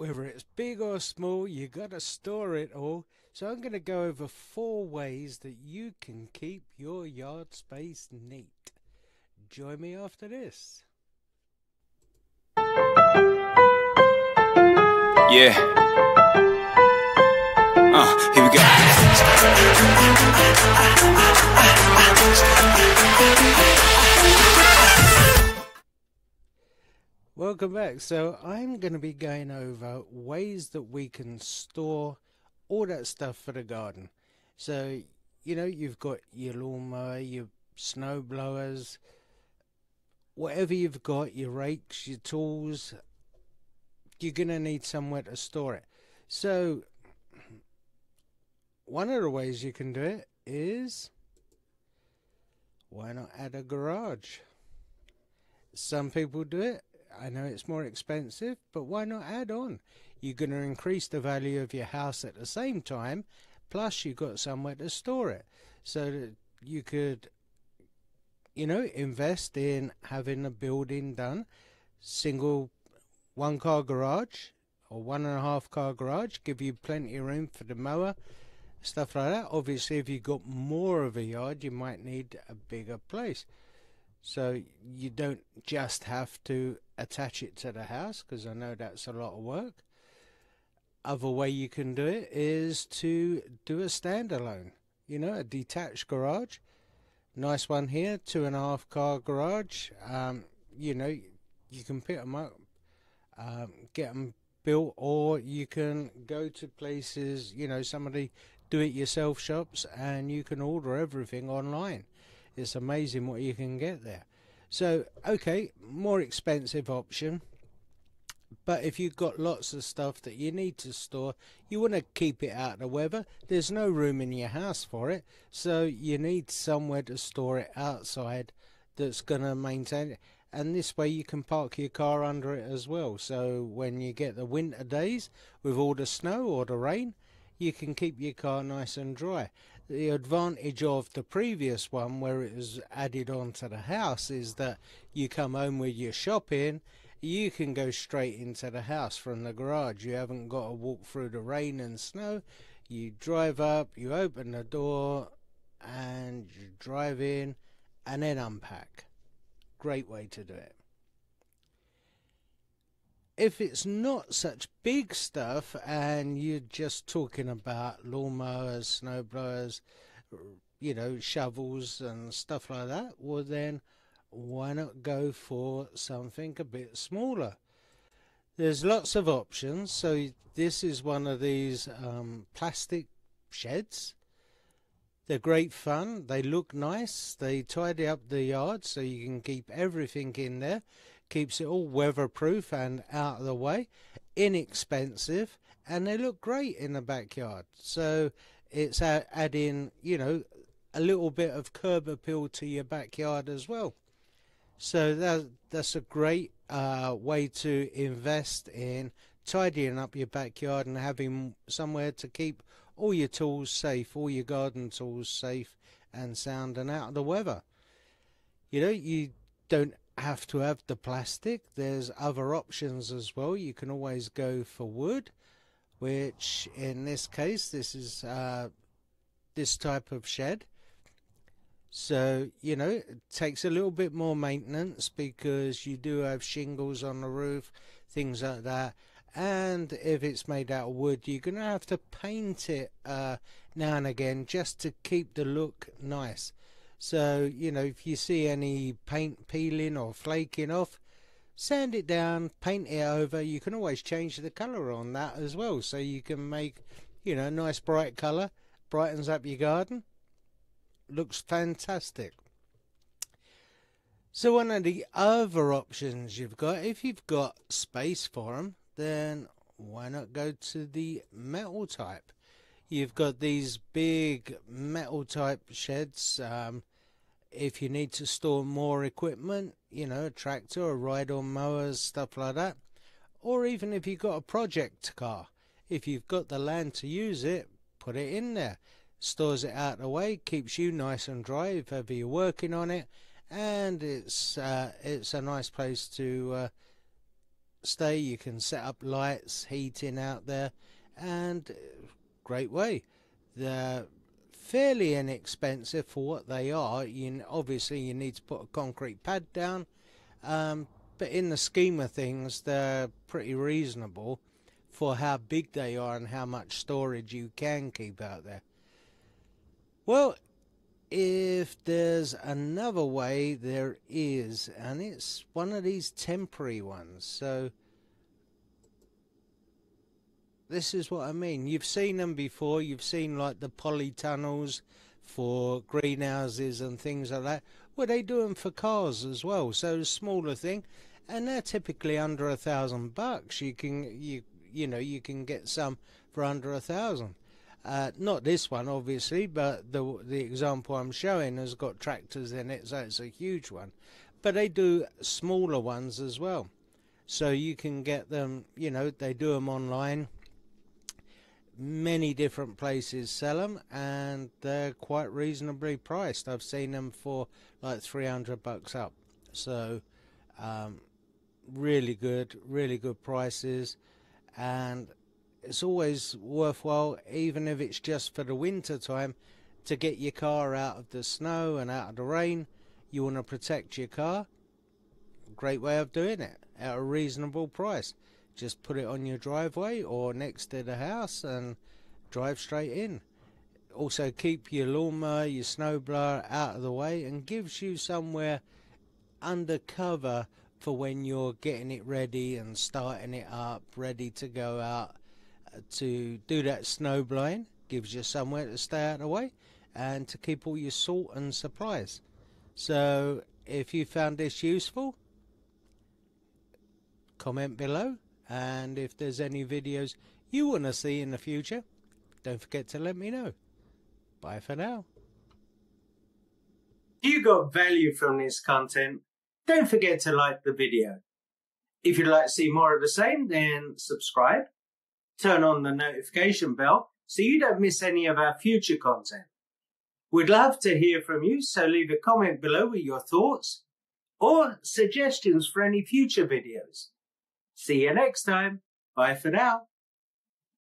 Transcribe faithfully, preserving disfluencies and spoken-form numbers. Whether it's big or small, you got to store it all. So I'm going to go over four ways that you can keep your yard space neat. Join me after this. Yeah. Uh, here we go. Welcome back. So I'm going to be going over ways that we can store all that stuff for the garden. So, you know, you've got your lawnmower, your snow blowers, whatever you've got, your rakes, your tools, you're going to need somewhere to store it. So one of the ways you can do it is, why not add a garage? Some people do it. I know it's more expensive, but why not add on? You're going to increase the value of your house at the same time, plus you've got somewhere to store it. So that you could, you know, invest in having a building done, single one car garage or one and a half car garage, give you plenty of room for the mower, stuff like that. Obviously, if you've got more of a yard, you might need a bigger place. So you don't just have to attach it to the house, because I know that's a lot of work. Other way you can do it is to do a standalone, you know, a detached garage. Nice one here, two and a half car garage. Um, you know, you can pick them up, um, get them built, or you can go to places, you know, some of the do-it-yourself shops, and you can order everything online. It's amazing what you can get there. So, okay, more expensive option, but if you've got lots of stuff that you need to store, you want to keep it out of the weather. There's no room in your house for it, so you need somewhere to store it outside that's going to maintain it. And this way you can park your car under it as well, so when you get the winter days with all the snow or the rain, you can keep your car nice and dry. The advantage of the previous one, where it was added on to the house, is that you come home with your shopping, you can go straight into the house from the garage. You haven't got to walk through the rain and snow. You drive up, you open the door, and you drive in, and then unpack. Great way to do it. If it's not such big stuff and you're just talking about lawnmowers, snow blowers, you know, shovels and stuff like that, well then why not go for something a bit smaller? There's lots of options. So this is one of these um, plastic sheds. They're great fun. They look nice. They tidy up the yard so you can keep everything in there. Keeps it all weatherproof and out of the way, inexpensive, and they look great in the backyard. So it's adding, you know, a little bit of curb appeal to your backyard as well. So that that's a great uh, way to invest in tidying up your backyard and having somewhere to keep all your tools safe, all your garden tools safe and sound and out of the weather. You know, you don't have to have the plastic. There's other options as well. You can always go for wood, which in this case, this is uh, this type of shed. So, you know, it takes a little bit more maintenance because you do have shingles on the roof, things like that. And if it's made out of wood, you're going to have to paint it uh, now and again just to keep the look nice. So, you know, if you see any paint peeling or flaking off, sand it down, paint it over. You can always change the colour on that as well. So you can make, you know, a nice bright colour. Brightens up your garden. Looks fantastic. So one of the other options you've got, if you've got space for them, then why not go to the metal type? You've got these big metal type sheds. Um, If you need to store more equipment, you know, a tractor, a ride-on mowers, stuff like that. Or even if you've got a project car, if you've got the land to use it, put it in there. Stores it out of the way, keeps you nice and dry if ever you're working on it. And it's, uh, it's a nice place to uh, stay. You can set up lights, heating out there, and great way. They're fairly inexpensive for what they are. You obviously you need to put a concrete pad down, um, but in the scheme of things, they're pretty reasonable for how big they are and how much storage you can keep out there. Well, if there's another way, there is, and it's one of these temporary ones. So this is what I mean. You've seen them before. You've seen like the polytunnels for greenhouses and things like that. Well, they do them for cars as well. So smaller thing, and they're typically under a thousand bucks. You can you you know you can get some for under a thousand. Uh, not this one, obviously, but the the example I'm showing has got tractors in it, so it's a huge one. But they do smaller ones as well, so you can get them. You know, they do them online. Many different places sell them, and they're quite reasonably priced. I've seen them for like three hundred bucks up. So, um, really good, really good prices, and it's always worthwhile, even if it's just for the winter time, to get your car out of the snow and out of the rain. You want to protect your car, great way of doing it at a reasonable price. Just put it on your driveway or next to the house and drive straight in. Also keep your lawnmower, your snowblower out of the way, and gives you somewhere under cover for when you're getting it ready and starting it up, ready to go out to do that snow blowing. Gives you somewhere to stay out of the way and to keep all your salt and supplies. So if you found this useful, comment below, and if there's any videos you want to see in the future, don't forget to let me know. Bye for now. If you got value from this content, don't forget to like the video. If you'd like to see more of the same, then subscribe. Turn on the notification bell so you don't miss any of our future content. We'd love to hear from you, so leave a comment below with your thoughts or suggestions for any future videos. See you next time. Bye for now.